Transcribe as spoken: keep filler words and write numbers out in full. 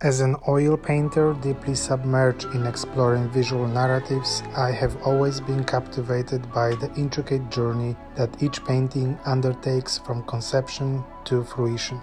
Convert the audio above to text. As an oil painter deeply submerged in exploring visual narratives, I have always been captivated by the intricate journey that each painting undertakes from conception to fruition.